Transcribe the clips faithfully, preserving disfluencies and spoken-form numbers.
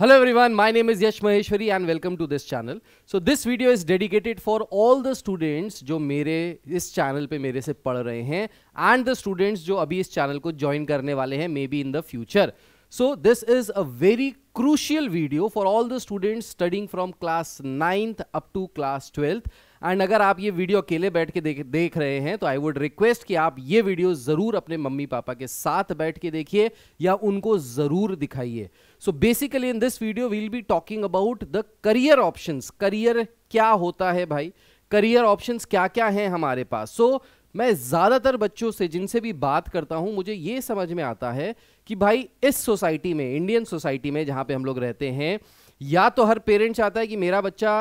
Hello everyone, my name is Yash Maheshwari and welcome to this channel. So this video is dedicated for all the students जो मेरे इस channel पे मेरे से पढ़ रहे हैं and the students जो अभी इस channel को join करने वाले हैं maybe in the future. So this is a very crucial video for all the students studying from class ninth up to class twelfth. And अगर आप ये वीडियो अकेले बैठ के देख देख रहे हैं तो आई वुड रिक्वेस्ट कि आप ये वीडियो ज़रूर अपने मम्मी पापा के साथ बैठ के देखिए या उनको ज़रूर दिखाइए. So basically in this video we will be talking about the career options. Career क्या होता है भाई, करियर ऑप्शंस क्या क्या हैं हमारे पास. सो so, मैं ज़्यादातर बच्चों से जिनसे भी बात करता हूँ मुझे ये समझ में आता है कि भाई इस सोसाइटी में, इंडियन सोसाइटी में जहाँ पर हम लोग रहते हैं, या तो हर पेरेंट चाहता है कि मेरा बच्चा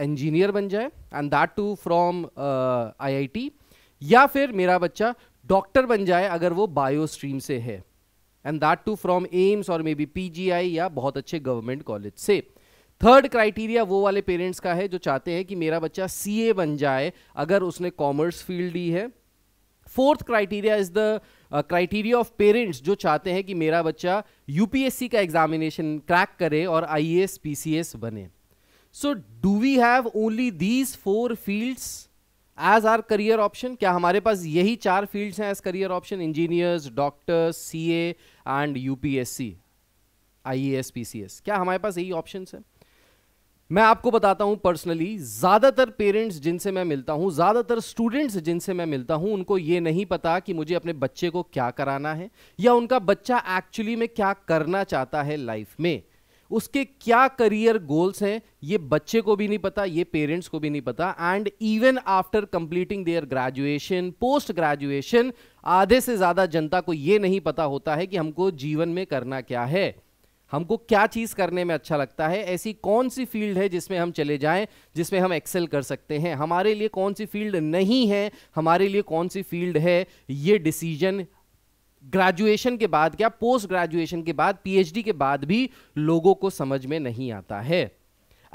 इंजीनियर बन जाए and that too from I I T, या फिर मेरा बच्चा डॉक्टर बन जाए अगर वो बायो स्ट्रीम से है and that too from AIIMS और maybe P G I या बहुत अच्छे गवर्नमेंट कॉलेज से. थर्ड क्राइटेरिया वो वाले पेरेंट्स का है जो चाहते हैं कि मेरा बच्चा सी ए बन जाए अगर उसने कॉमर्स फील्ड ली है. Fourth criteria is the criteria of parents जो चाहते हैं कि मेरा बच्चा यू पी एस सी का एग्जामिनेशन क्रैक करे और I A S P C S बने. So do we have only these four fields as our career option? क्या हमारे पास यही चार fields हैं as career option? Engineers, doctors, C A and U P S C, I A S, P C S. क्या हमारे पास यही options हैं? मैं आपको बताता हूँ पर्सनली, ज़्यादातर पेरेंट्स जिनसे मैं मिलता हूँ, ज़्यादातर स्टूडेंट्स जिनसे मैं मिलता हूँ, उनको ये नहीं पता कि मुझे अपने बच्चे को क्या कराना है या उनका बच्चा एक्चुअली में क्या करना चाहता है लाइफ में, उसके क्या करियर गोल्स हैं. ये बच्चे को भी नहीं पता, ये पेरेंट्स को भी नहीं पता. And even after completing their graduation, post graduation, आधे से ज़्यादा जनता को ये नहीं पता होता है कि हमको जीवन में करना क्या है, हमको क्या चीज़ करने में अच्छा लगता है, ऐसी कौन सी फील्ड है जिसमें हम चले जाएं, जिसमें हम एक्सेल कर सकते हैं, हमारे लिए कौन सी फील्ड नहीं है, हमारे लिए कौन सी फील्ड है. ये डिसीजन ग्रेजुएशन के बाद, क्या पोस्ट ग्रेजुएशन के बाद, पी एच डी के बाद भी लोगों को समझ में नहीं आता है.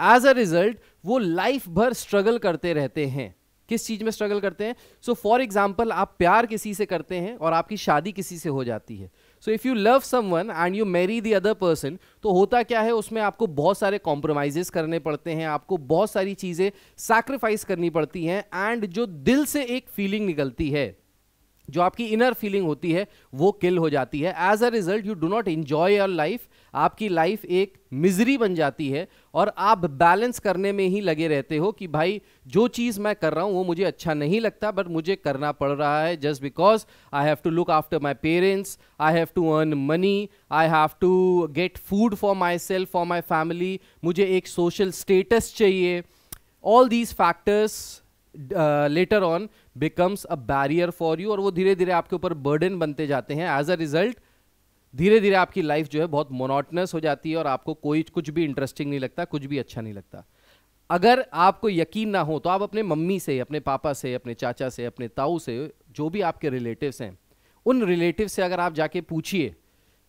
एज अ रिजल्ट वो लाइफ भर स्ट्रगल करते रहते हैं. किस चीज़ में स्ट्रगल करते हैं? सो फॉर एग्जांपल, आप प्यार किसी से करते हैं और आपकी शादी किसी से हो जाती है. So if you love someone and you marry the other person, तो होता क्या है उसमें आपको बहुत सारे कॉम्प्रोमाइज़ेस करने पड़ते हैं, आपको बहुत सारी चीज़ें सैक्रिफाइस करनी पड़ती हैं. एंड जो दिल से एक फीलिंग निकलती है, जो आपकी इनर फीलिंग होती है, वो किल हो जाती है. As a result you do not enjoy your life. आपकी लाइफ एक मिजरी बन जाती है और आप बैलेंस करने में ही लगे रहते हो कि भाई जो चीज़ मैं कर रहा हूँ वो मुझे अच्छा नहीं लगता बट मुझे करना पड़ रहा है, just because I have to look after my parents, I have to earn money, I have to get food for myself, for my family, मुझे एक सोशल स्टेटस चाहिए. All these factors later on becomes a barrier for you और वो धीरे धीरे आपके ऊपर burden बनते जाते हैं. एज अ रिजल्ट धीरे धीरे आपकी लाइफ जो है बहुत मोनोटनस हो जाती है और आपको कोई कुछ भी इंटरेस्टिंग नहीं लगता, कुछ भी अच्छा नहीं लगता. अगर आपको यकीन ना हो तो आप अपने मम्मी से, अपने पापा से, अपने चाचा से, अपने ताऊ से, जो भी आपके रिलेटिव्स हैं, उन रिलेटिव से अगर आप जाके पूछिए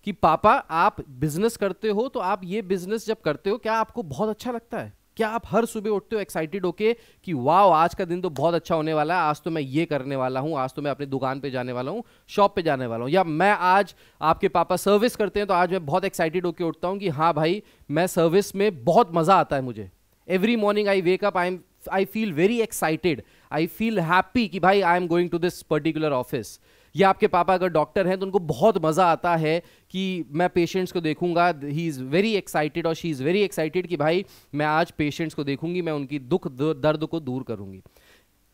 कि पापा आप बिजनेस करते हो तो आप ये बिजनेस जब करते हो क्या आपको बहुत अच्छा लगता है, क्या आप हर सुबह उठते हो एक्साइटेड होके कि वाह आज का दिन तो बहुत अच्छा होने वाला है, आज तो मैं ये करने वाला हूँ, आज तो मैं अपनी दुकान पे जाने वाला हूँ, शॉप पे जाने वाला हूँ. या मैं आज, आपके पापा सर्विस करते हैं तो आज मैं बहुत एक्साइटेड होके उठता हूँ कि हाँ भाई मैं सर्विस में बहुत मज़ा आता है मुझे. Every morning I wake up, I am I feel very excited, I feel happy कि भाई I am going to this particular office. या आपके पापा अगर डॉक्टर हैं तो उनको बहुत मज़ा आता है कि मैं पेशेंट्स को देखूंगा, ही इज़ वेरी एक्साइटेड और शी इज़ वेरी एक्साइटेड कि भाई मैं आज पेशेंट्स को देखूंगी, मैं उनकी दुख दर्द को दूर करूंगी.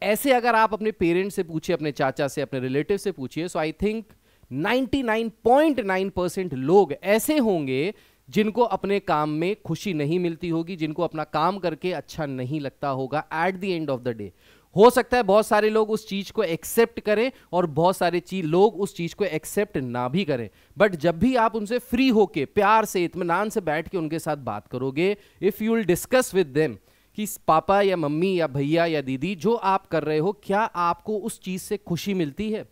ऐसे अगर आप अपने पेरेंट्स से पूछिए, अपने चाचा से, अपने रिलेटिव से पूछिए, सो आई थिंक निन्यानवे पॉइंट नाइन परसेंट लोग ऐसे होंगे जिनको अपने काम में खुशी नहीं मिलती होगी, जिनको अपना काम करके अच्छा नहीं लगता होगा at the end of the day. हो सकता है बहुत सारे लोग उस चीज़ को एक्सेप्ट करें और बहुत सारे चीज लोग उस चीज़ को एक्सेप्ट ना भी करें, बट जब भी आप उनसे फ्री होके, प्यार से, इत्मीनान से बैठ के उनके साथ बात करोगे, if you will discuss with them कि पापा या मम्मी या भैया या दीदी जो आप कर रहे हो क्या आपको उस चीज़ से खुशी मिलती है,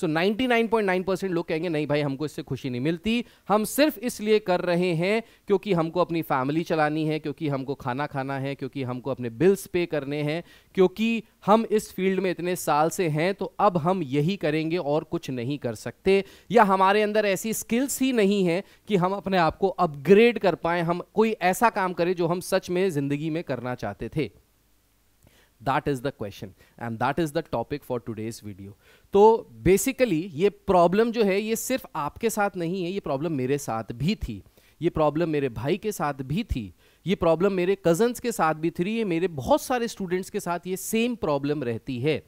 सो निन्यानवे पॉइंट नाइन परसेंट लोग कहेंगे नहीं भाई हमको इससे खुशी नहीं मिलती, हम सिर्फ इसलिए कर रहे हैं क्योंकि हमको अपनी फैमिली चलानी है, क्योंकि हमको खाना खाना है, क्योंकि हमको अपने बिल्स पे करने हैं, क्योंकि हम इस फील्ड में इतने साल से हैं तो अब हम यही करेंगे और कुछ नहीं कर सकते, या हमारे अंदर ऐसी स्किल्स ही नहीं है कि हम अपने आप को अपग्रेड कर पाए, हम कोई ऐसा काम करें जो हम सच में जिंदगी में करना चाहते थे. That is the question and that is the topic for today's video. तो basically ये problem जो है ये सिर्फ आपके साथ नहीं है, ये problem मेरे साथ भी थी, ये problem मेरे भाई के साथ भी थी, ये problem मेरे cousins के साथ भी थी, ये मेरे बहुत सारे students के साथ ये same problem रहती है.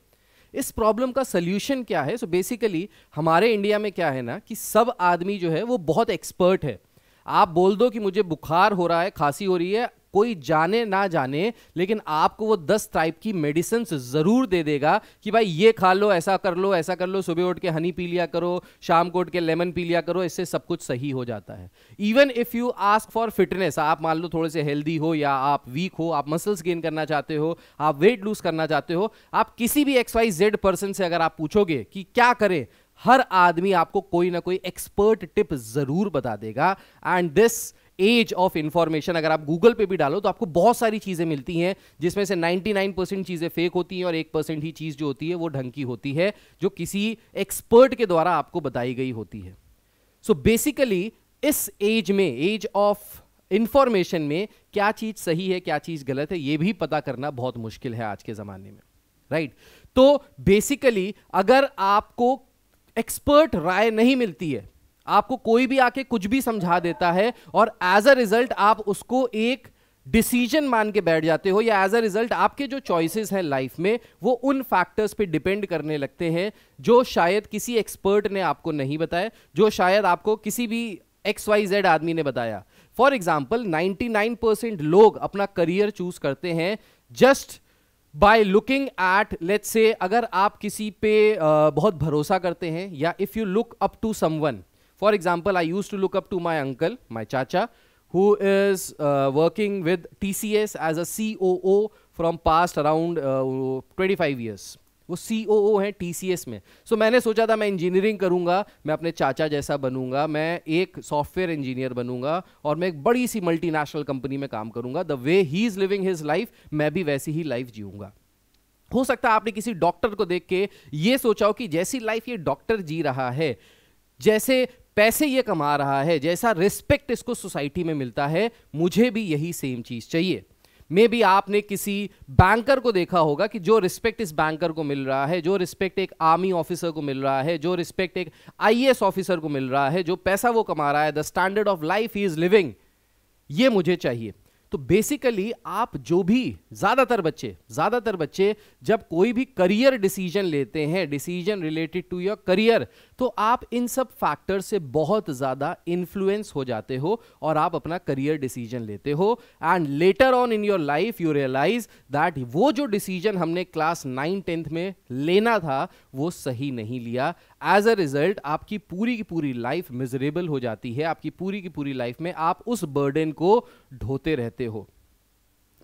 इस problem का solution क्या है? So basically हमारे इंडिया में क्या है ना कि सब आदमी जो है वो बहुत expert है. आप बोल दो कि मुझे बुखार हो रहा है, खांसी हो रही है, कोई जाने ना जाने, लेकिन आपको वो दस टाइप की मेडिसिन जरूर दे देगा कि भाई ये खा लो, ऐसा कर लो, ऐसा कर लो, सुबह उठ के हनी पी लिया करो, शाम को उठ के लेमन पी लिया करो, इससे सब कुछ सही हो जाता है. Even if you ask for fitness, आप मान लो थोड़े से हेल्दी हो या आप वीक हो, आप मसल्स गेन करना चाहते हो, आप वेट लूज करना चाहते हो, आप किसी भी एक्स वाई जेड पर्सन से अगर आप पूछोगे कि क्या करें, हर आदमी आपको कोई ना कोई एक्सपर्ट टिप जरूर बता देगा. And this age of information अगर आप गूगल पे भी डालो तो आपको बहुत सारी चीज़ें मिलती हैं जिसमें से निन्यानवे परसेंट चीज़ें फेक होती हैं और एक परसेंट ही चीज़ जो होती है वो ढंग की होती है, जो किसी एक्सपर्ट के द्वारा आपको बताई गई होती है. सो बेसिकली इस एज में, एज ऑफ इंफॉर्मेशन में, क्या चीज़ सही है क्या चीज़ गलत है ये भी पता करना बहुत मुश्किल है आज के ज़माने में, राइट right? तो बेसिकली अगर आपको एक्सपर्ट राय नहीं मिलती है, आपको कोई भी आके कुछ भी समझा देता है और एज अ रिजल्ट आप उसको एक डिसीजन मान के बैठ जाते हो, या एज अ रिजल्ट आपके जो चॉइसेस हैं लाइफ में वो उन फैक्टर्स पे डिपेंड करने लगते हैं जो शायद किसी एक्सपर्ट ने आपको नहीं बताया, जो शायद आपको किसी भी एक्स वाई जेड आदमी ने बताया. फॉर एग्जाम्पल निन्यानवे परसेंट लोग अपना करियर चूज करते हैं just by looking at, let's say अगर आप किसी पे uh, बहुत भरोसा करते हैं, या if you look up to someone. For example, I used to look up to my uncle, my chacha, who is uh, working with T C S as a C O O from past around uh, twenty-five years. वो C O O है T C S में. So मैंने सोचा था मैं engineering करूँगा, मैं अपने चाचा जैसा बनूँगा, मैं एक सॉफ्टवेयर इंजीनियर बनूँगा और मैं एक बड़ी सी मल्टीनेशनल कंपनी में काम करूँगा. The way he is living his life, मैं भी वैसी ही लाइफ जीऊँगा. हो सकता है आपने किसी डॉक्टर को देख के ये सोचा हो कि जैसी लाइफ ये डॉक्टर जी रहा है, जैसे पैसे ये कमा रहा है, जैसा रिस्पेक्ट इसको सोसाइटी में मिलता है, मुझे भी यही सेम चीज़ चाहिए. मे बी आपने किसी बैंकर को देखा होगा कि जो रिस्पेक्ट इस बैंकर को मिल रहा है, जो रिस्पेक्ट एक आर्मी ऑफिसर को मिल रहा है, जो रिस्पेक्ट एक आई ए एस ऑफिसर को मिल रहा है, जो पैसा वो कमा रहा है, the standard of life he is living, ये मुझे चाहिए. तो बेसिकली आप जो भी ज़्यादातर बच्चे ज़्यादातर बच्चे जब कोई भी करियर डिसीजन लेते हैं, decision related to your career, तो आप इन सब फैक्टर से बहुत ज़्यादा इन्फ्लुएंस हो जाते हो और आप अपना करियर डिसीजन लेते हो. And later on in your life you realise that वो जो डिसीजन हमने क्लास नाइन टेंथ में लेना था वो सही नहीं लिया. एज अ रिजल्ट आपकी पूरी की पूरी लाइफ मिजरेबल हो जाती है, आपकी पूरी की पूरी लाइफ में आप उस बर्डन को ढोते रहते हो.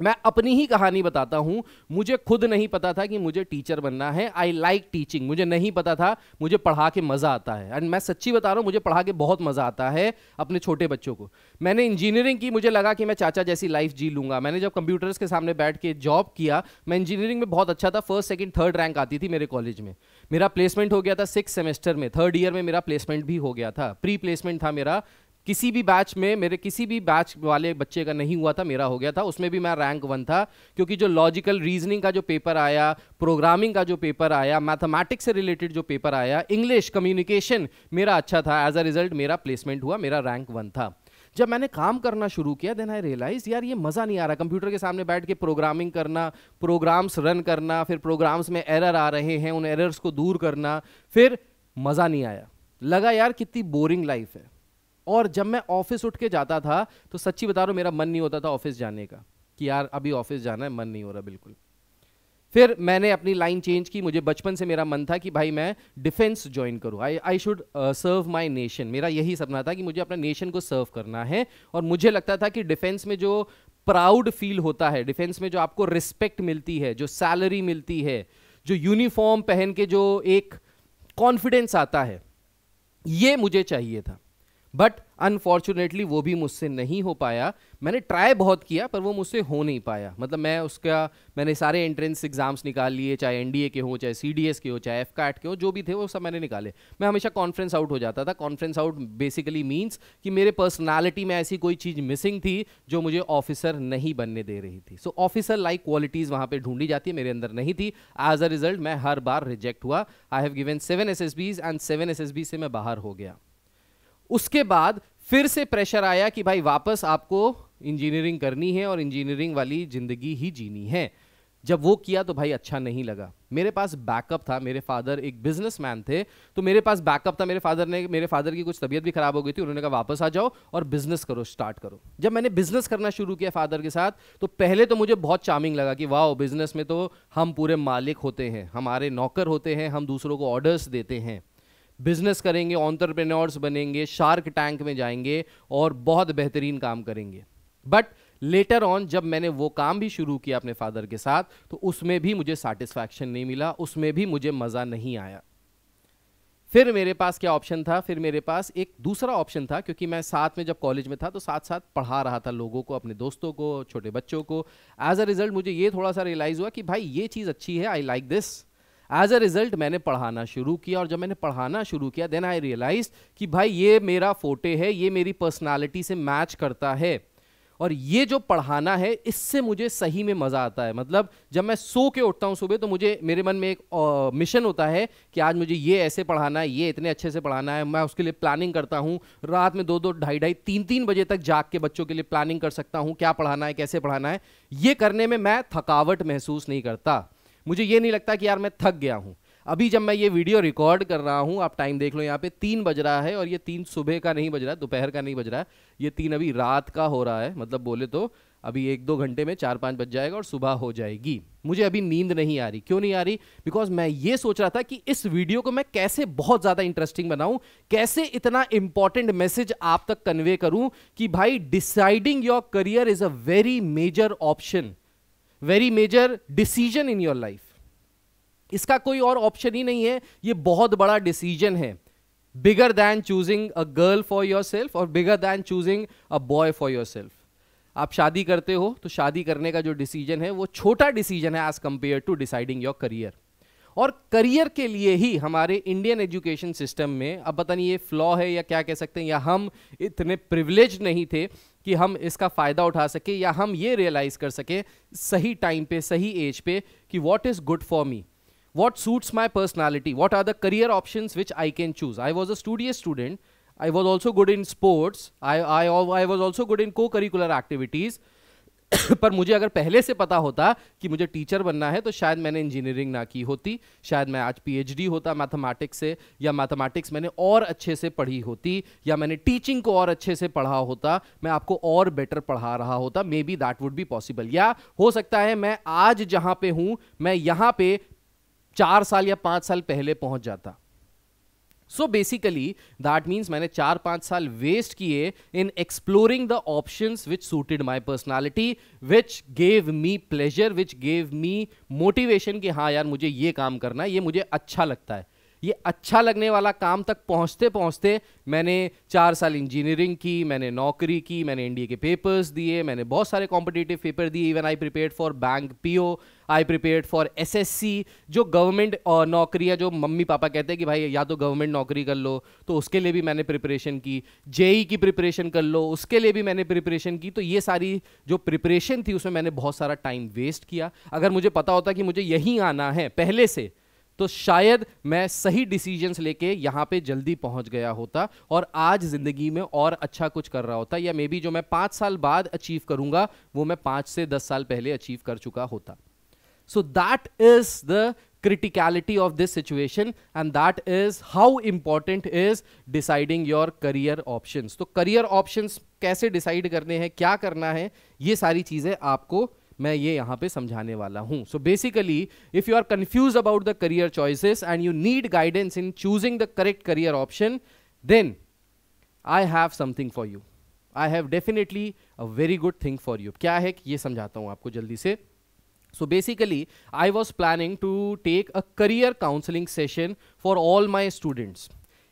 मैं अपनी ही कहानी बताता हूँ. मुझे खुद नहीं पता था कि मुझे टीचर बनना है. I like teaching. मुझे नहीं पता था, मुझे पढ़ा के मज़ा आता है. एंड मैं सच्ची बता रहा हूँ, मुझे पढ़ा के बहुत मज़ा आता है अपने छोटे बच्चों को. मैंने इंजीनियरिंग की, मुझे लगा कि मैं चाचा जैसी लाइफ जी लूँगा. मैंने जब कंप्यूटर्स के सामने बैठ के जॉब किया, मैं इंजीनियरिंग में बहुत अच्छा था. फर्स्ट सेकेंड थर्ड रैंक आती थी मेरे कॉलेज में. मेरा प्लेसमेंट हो गया था सिक्स सेमेस्टर में, थर्ड ईयर में मेरा प्लेसमेंट भी हो गया था. प्री प्लेसमेंट था मेरा, किसी भी बैच में मेरे किसी भी बैच वाले बच्चे का नहीं हुआ था, मेरा हो गया था. उसमें भी मैं रैंक वन था, क्योंकि जो लॉजिकल रीजनिंग का जो पेपर आया, प्रोग्रामिंग का जो पेपर आया, मैथमेटिक्स से रिलेटेड जो पेपर आया, इंग्लिश कम्युनिकेशन मेरा अच्छा था. एज अ रिजल्ट मेरा प्लेसमेंट हुआ, मेरा रैंक वन था. जब मैंने काम करना शुरू किया, देन आई रियलाइज यार ये मज़ा नहीं आ रहा. कंप्यूटर के सामने बैठ के प्रोग्रामिंग करना, प्रोग्राम्स रन करना, फिर प्रोग्राम्स में एरर आ रहे हैं उन एरर्स को दूर करना, फिर मज़ा नहीं आया. लगा यार कितनी बोरिंग लाइफ है. और जब मैं ऑफिस उठ के जाता था तो सच्ची बता रहा हूँ, मेरा मन नहीं होता था ऑफिस जाने का कि यार अभी ऑफिस जाना है, मन नहीं हो रहा बिल्कुल. फिर मैंने अपनी लाइन चेंज की. मुझे बचपन से मेरा मन था कि भाई मैं डिफेंस ज्वाइन करूँ. I I should serve my nation. मेरा यही सपना था कि मुझे अपना नेशन को सर्व करना है. और मुझे लगता था कि डिफेंस में जो प्राउड फील होता है, डिफेंस में जो आपको रिस्पेक्ट मिलती है, जो सैलरी मिलती है, जो यूनिफॉर्म पहन के जो एक कॉन्फिडेंस आता है, ये मुझे चाहिए था। बट अनफॉर्चुनेटली वो भी मुझसे नहीं हो पाया। मैंने ट्राई बहुत किया पर वो मुझसे हो नहीं पाया। मतलब मैं उसका मैंने सारे एंट्रेंस एग्जाम्स निकाल लिए, चाहे एनडीए के हो, चाहे सीडीएस के हो, चाहे एफकैट के हो, जो भी थे वो सब मैंने निकाले। मैं हमेशा कॉन्फ्रेंस आउट हो जाता था। कॉन्फ्रेंस आउट बेसिकली मीन्स कि मेरे पर्सनालिटी में ऐसी कोई चीज़ मिसिंग थी जो मुझे ऑफिसर नहीं बनने दे रही थी। सो ऑफिसर लाइक क्वालिटीज़ वहाँ पर ढूंढी जाती है, मेरे अंदर नहीं थी। एज अ रिजल्ट मैं हर बार रिजेक्ट हुआ। I have given seven S S Bs and seven S S B से मैं बाहर हो गया। उसके बाद फिर से प्रेशर आया कि भाई वापस आपको इंजीनियरिंग करनी है और इंजीनियरिंग वाली ज़िंदगी ही जीनी है। जब वो किया तो भाई अच्छा नहीं लगा। मेरे पास बैकअप था, मेरे फादर एक बिजनेसमैन थे तो मेरे पास बैकअप था। मेरे फादर ने मेरे फादर की कुछ तबीयत भी खराब हो गई थी, उन्होंने कहा वापस आ जाओ और बिजनेस करो, स्टार्ट करो। जब मैंने बिजनेस करना शुरू किया फादर के साथ तो पहले तो मुझे बहुत चार्मिंग लगा कि वाह, बिजनेस में तो हम पूरे मालिक होते हैं, हमारे नौकर होते हैं, हम दूसरों को ऑर्डर्स देते हैं, बिजनेस करेंगे, एंटरप्रेन्योर्स बनेंगे, शार्क टैंक में जाएंगे और बहुत बेहतरीन काम करेंगे। बट लेटर ऑन जब मैंने वो काम भी शुरू किया अपने फादर के साथ तो उसमें भी मुझे सैटिस्फैक्शन नहीं मिला, उसमें भी मुझे मज़ा नहीं आया। फिर मेरे पास क्या ऑप्शन था? फिर मेरे पास एक दूसरा ऑप्शन था, क्योंकि मैं साथ में जब कॉलेज में था तो साथ साथ पढ़ा रहा था लोगों को, अपने दोस्तों को, छोटे बच्चों को। एज अ रिजल्ट मुझे ये थोड़ा सा रियलाइज़ हुआ कि भाई ये चीज़ अच्छी है, I like this. As a result मैंने पढ़ाना शुरू किया और जब मैंने पढ़ाना शुरू किया देन आई रियलाइज कि भाई ये मेरा फोटे है, ये मेरी पर्सनालिटी से मैच करता है और ये जो पढ़ाना है इससे मुझे सही में मज़ा आता है। मतलब जब मैं सो के उठता हूँ सुबह तो मुझे मेरे मन में एक मिशन होता है कि आज मुझे ये ऐसे पढ़ाना है, ये इतने अच्छे से पढ़ाना है। मैं उसके लिए प्लानिंग करता हूँ, रात में दो दो ढाई ढाई तीन तीन बजे तक जाग के बच्चों के लिए प्लानिंग कर सकता हूँ, क्या पढ़ाना है, कैसे पढ़ाना है। ये करने में मैं थकावट महसूस नहीं करता, मुझे ये नहीं लगता कि यार मैं थक गया हूँ। अभी जब मैं ये वीडियो रिकॉर्ड कर रहा हूँ, आप टाइम देख लो, यहाँ पे तीन बज रहा है और ये तीन सुबह का नहीं बज रहा, दोपहर का नहीं बज रहा, ये तीन अभी रात का हो रहा है। मतलब बोले तो अभी एक दो घंटे में चार पाँच बज जाएगा और सुबह हो जाएगी। मुझे अभी नींद नहीं आ रही। क्यों नहीं आ रही? बिकॉज मैं ये सोच रहा था कि इस वीडियो को मैं कैसे बहुत ज़्यादा इंटरेस्टिंग बनाऊँ, कैसे इतना इंपॉर्टेंट मैसेज आप तक कन्वे करूँ कि भाई deciding your career is a very major option, very major decision in your life. इसका कोई और ऑप्शन ही नहीं है, ये बहुत बड़ा डिसीजन है। Bigger than choosing a girl for yourself और bigger than choosing a boy for yourself. आप शादी करते हो तो शादी करने का जो डिसीजन है वो छोटा डिसीजन है as compare to deciding your career. और करियर के लिए ही हमारे इंडियन एजुकेशन सिस्टम में, अब पता नहीं ये फ्लॉ है या क्या कह सकते हैं, या हम इतने प्रिविलेज्ड नहीं थे कि हम इसका फ़ायदा उठा सके या हम ये रियलाइज़ कर सके सही टाइम पे, सही एज पे कि what is good for me, what suits my personality, what are the career options which I can choose. I was a studious student, I was also good in sports, I I I was also good in co curricular activities. पर मुझे अगर पहले से पता होता कि मुझे teacher बनना है तो शायद मैंने इंजीनियरिंग ना की होती, शायद मैं आज पीएचडी होता मैथमेटिक्स से, या मैथमेटिक्स मैंने और अच्छे से पढ़ी होती, या मैंने टीचिंग को और अच्छे से पढ़ा होता, मैं आपको और बेटर पढ़ा रहा होता। Maybe that would be possible. या हो सकता है मैं आज जहाँ पे हूँ, मैं यहाँ पे चार साल या पाँच साल पहले पहुँच जाता। सो बेसिकली दैट मीन्स मैंने चार पाँच साल वेस्ट किए in exploring the options which suited my personality, which gave me pleasure, which gave me motivation कि हाँ यार मुझे ये काम करना है, ये मुझे अच्छा लगता है। ये अच्छा लगने वाला काम तक पहुँचते पहुँचते मैंने चार साल इंजीनियरिंग की, मैंने नौकरी की, मैंने एनडीए के पेपर्स दिए, मैंने बहुत सारे कॉम्पिटिटिव पेपर दिए। Even I prepared for bank PO, I prepared for SSC, जो गवर्नमेंट नौकरियाँ जो मम्मी पापा कहते हैं कि भाई या तो गवर्नमेंट नौकरी कर लो, तो उसके लिए भी मैंने प्रिपरेशन की। जेई की प्रिपरेशन कर लो, उसके लिए भी मैंने प्रिपरेशन की। तो ये सारी जो प्रिपरेशन थी उसमें मैंने बहुत सारा टाइम वेस्ट किया। अगर मुझे पता होता कि मुझे यहीं आना है पहले से तो शायद मैं सही डिसीजंस लेके यहाँ पे जल्दी पहुँच गया होता और आज ज़िंदगी में और अच्छा कुछ कर रहा होता, या मे बी जो मैं पाँच साल बाद अचीव करूँगा वो मैं पाँच से दस साल पहले अचीव कर चुका होता। So that is the criticality of this situation and that is how important is deciding your career options. तो करियर ऑप्शंस कैसे डिसाइड करने हैं, क्या करना है, ये सारी चीज़ें आपको मैं ये यहाँ पे समझाने वाला हूँ। So basically if you are confused about the career choices and you need guidance in choosing the correct career option, then I have something for you. I have definitely a very good thing for you. क्या है कि ये समझाता हूँ आपको जल्दी से। So basically, I was planning to take a career counseling session for all my students.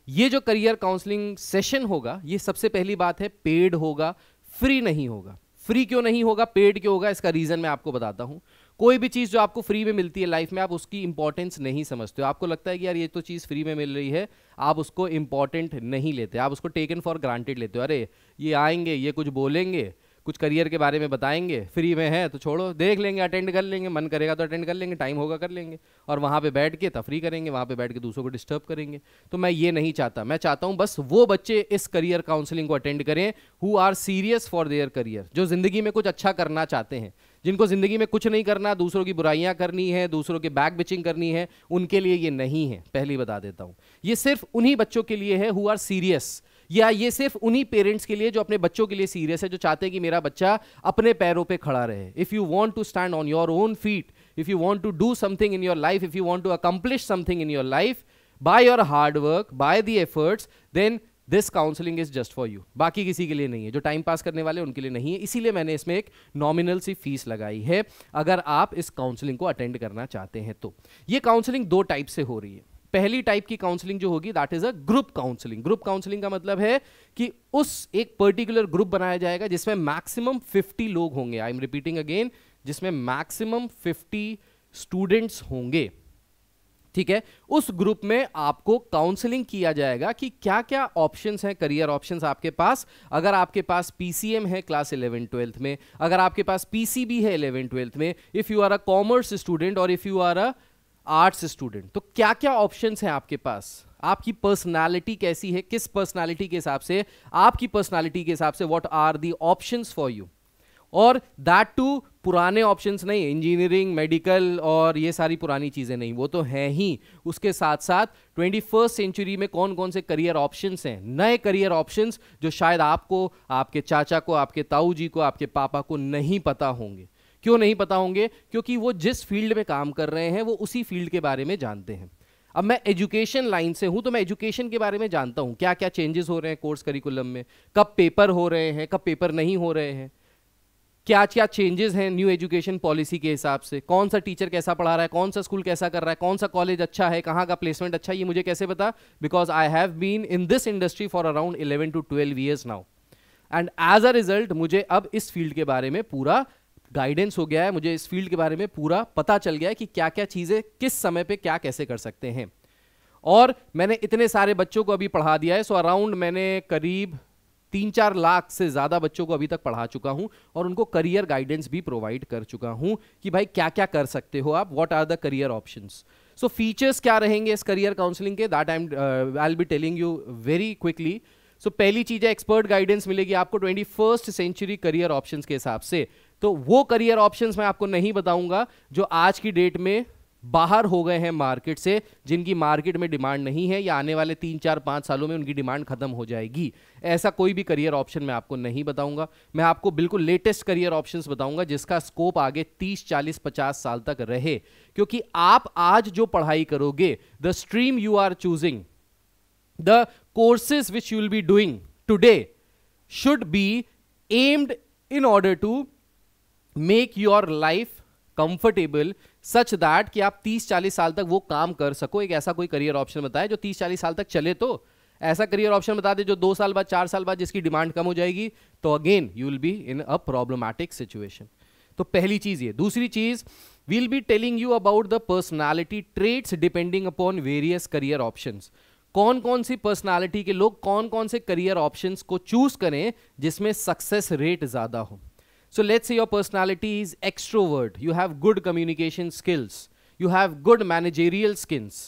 ये जो career counseling session होगा, ये सबसे पहली बात है paid होगा, free नहीं होगा. Free क्यों नहीं होगा, paid क्यों होगा, इसका reason मैं आपको बताता हूँ. कोई भी चीज़ जो आपको फ्री में मिलती है लाइफ में, आप उसकी इंपॉर्टेंस नहीं समझते हो. आपको लगता है कि यार ये तो चीज़ फ्री में मिल रही है, आप उसको इंपॉर्टेंट नहीं लेते, आप उसको टेकन फॉर ग्रांटेड लेते हो. अरे ये आएंगे, ये कुछ बोलेंगे, कुछ करियर के बारे में बताएंगे, फ्री में है तो छोड़ो, देख लेंगे, अटेंड कर लेंगे, मन करेगा तो अटेंड कर लेंगे, टाइम होगा कर लेंगे, और वहाँ पे बैठ के तफरी करेंगे, वहाँ पे बैठ के दूसरों को डिस्टर्ब करेंगे. तो मैं ये नहीं चाहता. मैं चाहता हूँ बस वो बच्चे इस करियर काउंसलिंग को अटेंड करें who are serious for their career, जो ज़िंदगी में कुछ अच्छा करना चाहते हैं, जिनको ज़िंदगी में कुछ नहीं करना, दूसरों की बुराइयाँ करनी है, दूसरों के बैक बिचिंग करनी है. उनके लिए ये नहीं है, पहले बता देता हूँ. ये सिर्फ उन्हीं बच्चों के लिए है हु आर सीरियस, या ये सिर्फ उन्हीं पेरेंट्स के लिए जो अपने बच्चों के लिए सीरियस है, जो चाहते हैं कि मेरा बच्चा अपने पैरों पे खड़ा रहे. If you want to stand on your own feet, if you want to do something in your life, if you want to accomplish something in your life by your hard work, by the efforts, then this counselling is just for you. बाकी किसी के लिए नहीं है, जो time pass करने वाले उनके लिए नहीं है. इसीलिए मैंने इसमें एक नॉमिनल सी फीस लगाई है, अगर आप इस काउंसलिंग को अटेंड करना चाहते हैं तो. ये काउंसलिंग दो टाइप से हो रही है. पहली टाइप की काउंसलिंग जो होगी, that is a group counselling. Group counselling का मतलब है कि उस एक पर्टिकुलर ग्रुप बनाया जाएगा जिसमें मैक्सिमम पचास लोग होंगे. आई एम रिपीटिंग अगेन, जिसमें मैक्सिमम पचास स्टूडेंट्स होंगे. ठीक है, उस ग्रुप में आपको काउंसलिंग किया जाएगा कि क्या क्या ऑप्शंस हैं, करियर ऑप्शंस आपके पास. अगर आपके पास पीसीएम है क्लास इलेवन ट्वेल्थ में, अगर आपके पास पीसीबी है इलेवन ट्वेल्थ में, if you are a commerce student और if you are a arts student, तो क्या क्या ऑप्शंस हैं आपके पास. आपकी पर्सनालिटी कैसी है, किस पर्सनालिटी के हिसाब से, आपकी पर्सनालिटी के हिसाब से what are the options for you. और दैट टू पुराने ऑप्शंस नहीं, इंजीनियरिंग, मेडिकल और ये सारी पुरानी चीज़ें नहीं, वो तो हैं ही. उसके साथ साथ ट्वेंटी फर्स्ट सेंचुरी में कौन कौन से करियर ऑप्शंस हैं, नए करियर ऑप्शंस जो शायद आपको, आपके चाचा को, आपके ताऊ जी को, आपके पापा को नहीं पता होंगे. क्यों नहीं पता होंगे, क्योंकि वो जिस फील्ड में काम कर रहे हैं वो उसी फील्ड के बारे में जानते हैं. अब मैं एजुकेशन लाइन से हूं तो मैं एजुकेशन के बारे में जानता हूं, क्या क्या चेंजेस हो रहे हैं कोर्स करिकुलम में, कब पेपर हो रहे हैं, कब पेपर नहीं हो रहे हैं, क्या क्या चेंजेस हैं न्यू एजुकेशन पॉलिसी के हिसाब से, कौन सा टीचर कैसा पढ़ा रहा है, कौन सा स्कूल कैसा कर रहा है, कौन सा कॉलेज अच्छा है, कहाँ का प्लेसमेंट अच्छा है. ये मुझे कैसे पता, because I have been in this industry for around eleven to twelve years now, and as a result मुझे अब इस फील्ड के बारे में पूरा गाइडेंस हो गया है. मुझे इस फील्ड के बारे में पूरा पता चल गया है कि क्या क्या चीज़ें किस समय पे क्या कैसे कर सकते हैं. और मैंने इतने सारे बच्चों को अभी पढ़ा दिया है. सो अराउंड मैंने करीब तीन चार लाख से ज़्यादा बच्चों को अभी तक पढ़ा चुका हूं और उनको करियर गाइडेंस भी प्रोवाइड कर चुका हूं कि भाई क्या क्या कर सकते हो आप, what are the career options. So features क्या रहेंगे इस करियर काउंसलिंग के, that I am I will be telling you very quickly. So पहली चीज़ है, एक्सपर्ट गाइडेंस मिलेगी आपको twenty first century career options के हिसाब से. तो वो करियर ऑप्शंस मैं आपको नहीं बताऊंगा जो आज की डेट में बाहर हो गए हैं मार्केट से, जिनकी मार्केट में डिमांड नहीं है या आने वाले तीन चार पाँच सालों में उनकी डिमांड खत्म हो जाएगी. ऐसा कोई भी करियर ऑप्शन मैं आपको नहीं बताऊंगा. मैं आपको बिल्कुल लेटेस्ट करियर ऑप्शंस बताऊंगा जिसका स्कोप आगे तीस चालीस पचास साल तक रहे, क्योंकि आप आज जो पढ़ाई करोगे, the stream you are choosing, the courses which you will be doing today should be aimed in order to make your life comfortable such that कि आप तीस चालीस साल तक वो काम कर सको. एक ऐसा कोई करियर ऑप्शन बताए जो तीस चालीस साल तक चले. तो ऐसा करियर ऑप्शन बता दे जो दो साल बाद, चार साल बाद जिसकी डिमांड कम हो जाएगी, तो again you will be in a problematic situation. तो पहली चीज़ ये. दूसरी चीज़, we will be telling you about the personality traits depending upon various career options. कौन कौन सी पर्सनालिटी के लोग कौन कौन से करियर ऑप्शंस को चूज करें जिसमें सक्सेस रेट ज़्यादा हो. So let's say your personality is extrovert, you have good communication skills, you have good managerial skills.